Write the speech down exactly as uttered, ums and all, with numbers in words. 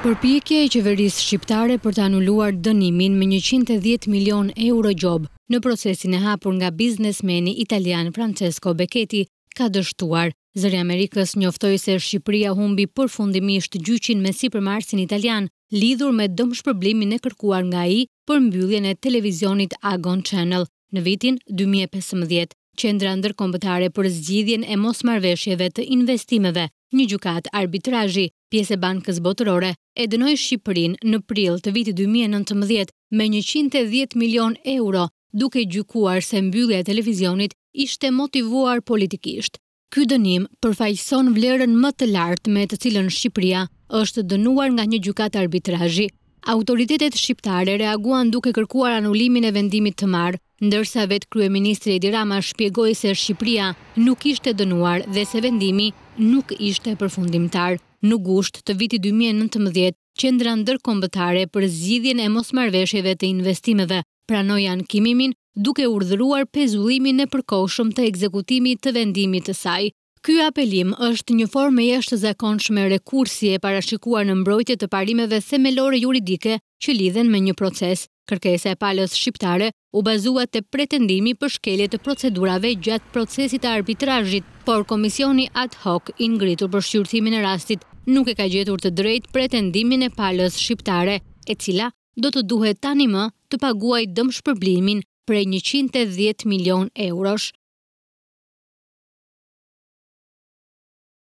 Përpjekja e qeverisë shqiptare për të anuluar dënimin me njëqind e dhjetë milion euro gjob në procesin e hapur nga biznesmeni italian Francesco Becchetti ka dështuar. Zëri i Amerikës njoftoi se Shqipëria humbi përfundimisht gjyqin me sipërmarrësin italian lidhur me dëmshpërblimin e kërkuar nga ai për mbylljen e televizionit Agon Channel në vitin dy mijë e pesëmbëdhjetë. Qendra ndërkombëtare për zgjidhjen e mosmarrëveshjeve të investimeve, një gjykatë arbitrazhi, pjesë e Bankës Botërore, e dënoi Shqipërinë në prill të vitit dy mijë e nëntëmbëdhjetë me njëqind e dhjetë milion euro, duke gjykuar se mbyllja e televizionit ishte motivuar politikisht. Ky dënim përfaqëson vlerën më të lartë me të cilën Shqipëria është dënuar nga një gjykatë arbitrazhi. Autoritetet shqiptare reaguan duke kërkuar anulimin e vendimit të marrë, ndërsa vetë kryeministri Edi Rama shpjegoi se Shqipëria nuk ishte dënuar dhe se vendimi nuk ishte përfundimtar. Në gusht të vitit dy mijë e nëntëmbëdhjetë, Qendra Ndërkombëtare për Zgjidhjen e Mosmarrëveshjeve të Investimeve pranoi ankimimin duke urdhëruar pezullimin e përkohshëm të ekzekutimit të vendimit të saj. Ky apelim është një formë e jashtëzakonshme rekursi e parashikuar në mbrojtje të parimeve themelore juridike që lidhen me një proces. Kërkesa e palës shqiptare u bazua te pretendimi për shkelje të procedurave gjatë procesit të arbitrazhit, por komisioni ad hoc i ngritur për shqyrtimin e rastit nuk e ka gjetur të drejtë pretendimin e palës shqiptare, e cila do të duhet tani më të paguajë dëmshpërblimin prej njëqind e dhjetë milion eurosh.